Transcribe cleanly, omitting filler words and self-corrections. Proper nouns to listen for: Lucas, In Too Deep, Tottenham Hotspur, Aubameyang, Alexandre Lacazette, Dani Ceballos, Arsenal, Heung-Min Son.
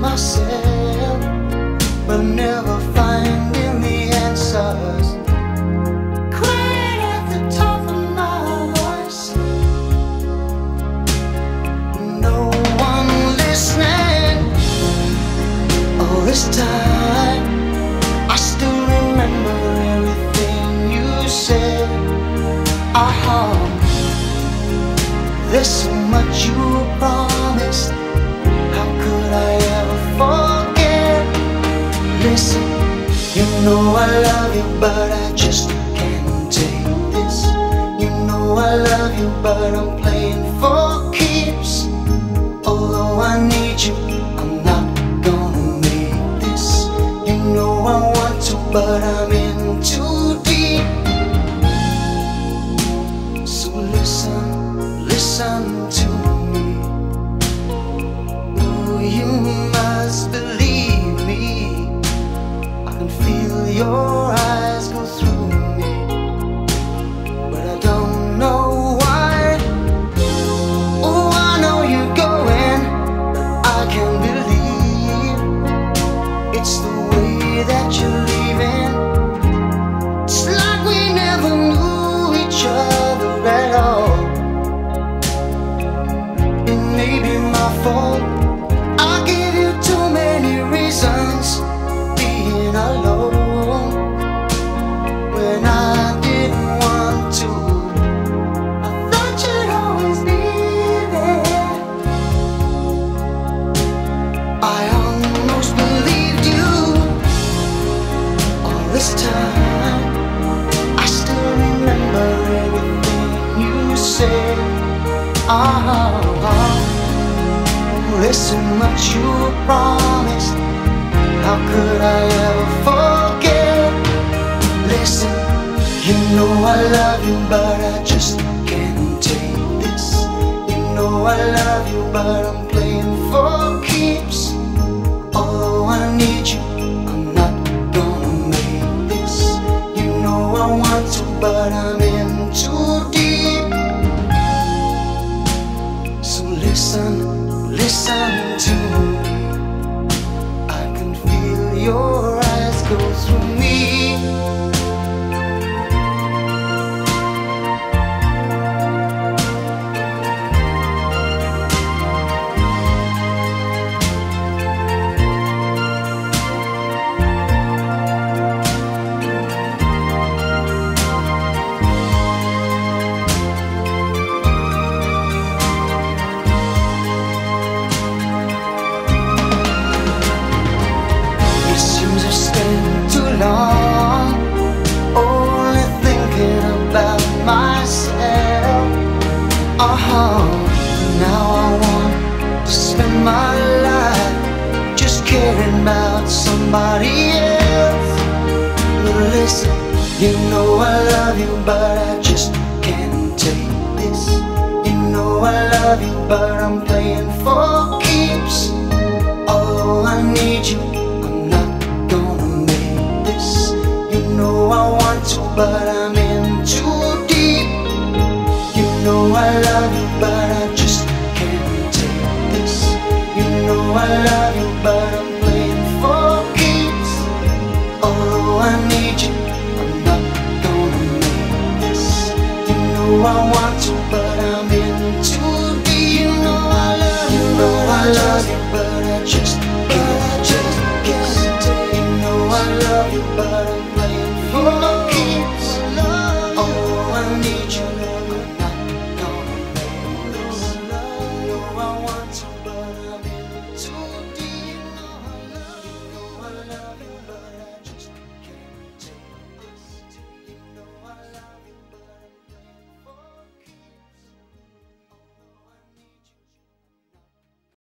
myself, but never finding the answers. Crying at the top of my voice, no one listening. All this time I still remember everything you said. Our home, there's so much you promised. Listen, you know I love you, but I just can't take this. You know I love you, but I'm playing for keeps. Although I need you, I'm not gonna make this. You know I want to, but I'm in too deep. So listen, listen to me. Ooh, you must believe. Your eyes go through me, but I don't know why. Oh, I know you're going, I can't believe it's the way that you're leaving. It's like we never knew each other at all. It may be my fault, I gave you too many reasons being alone. There's so much you promised. How could I ever forget? Listen, you know I love you, but I just can't take this. You know I love you, but I'm playing for keeps. Although I need you, I'm not gonna make this. You know I want to, but I'm in too deep. So listen, listen to me. I can feel your eyes go through me. Now I want to spend my life just caring about somebody else. But listen, you know I love you, but I just can't take this. You know I love you, but I'm playing for keeps. Although I need you, I'm not gonna make this. You know I want to, but I'm in too deep. You know I love you, but I just can't take this. You know I love you, but